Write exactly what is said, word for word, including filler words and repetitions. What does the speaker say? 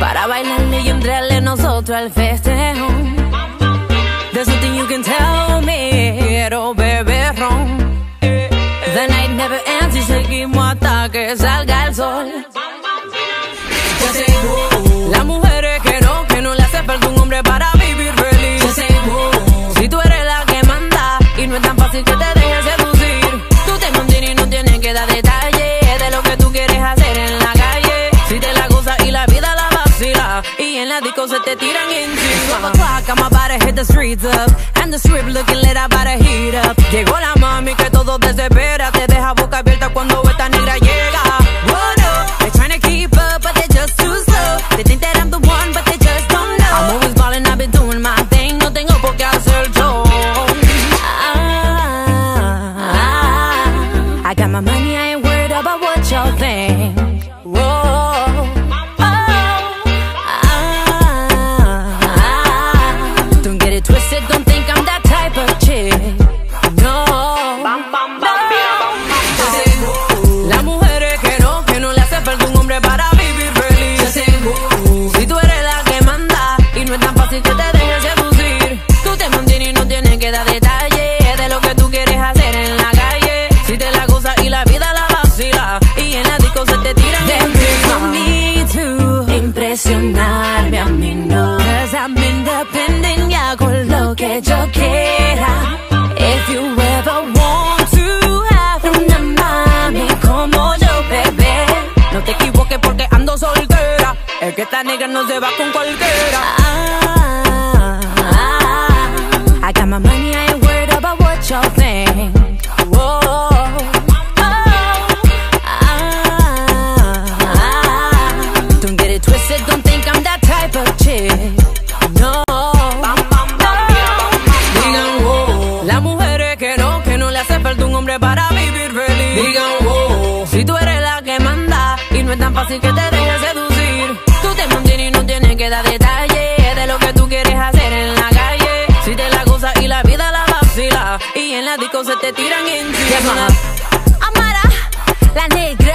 para bailarle y entrarle nosotros al festejo. There's nothing you can tell me, oh baby, wrong. The night never ends y seguimos hasta que salga el sol. Las mujeres que no, que no le hace falta un hombre para vivir feliz. Si tú eres la que manda y no es tan fácil que te dejes seducir. Tú te mantienes y no tienes que dar detalle de lo que tú quieres hacer en la calle. Si te la gozas y la vida la vacila, y en la disco se te tiran encima. twelve o'clock, I'm about to hit the streets up, and the strip looking lit, I'm about to heat up. Llegó la mami que todo desespera, te deja boca abierta cuando esta negra llega. What up? They're trying to keep up, but they're just too slow. They think that I'm the one, but they just don't know. I'm always ballin', I've been doing my thing, no tengo por qué hacer yo. I, I, I got my money, I ain't worried about what y'all think. Impresionarme a mí no, 'cause I'm independent y hago lo que yo quiera. If you ever want to have una mami como yo, bebé, no te equivoques porque ando soltera. Es que esta negra no se va con cualquiera. Ah, ah, ah, I got my money, I ain't worried about what y'all think. Whoa. No, digan wow, las mujeres que no, que no le hace falta un hombre para vivir feliz. Digan wow, si tú eres la que manda y no es tan fácil que te dejes seducir. Tú te mantienes y no tienes que dar detalle de lo que tú quieres hacer en la calle. Si te la gozas y la vida la vacila, y en la disco se te tiran encima. Amara, la negra.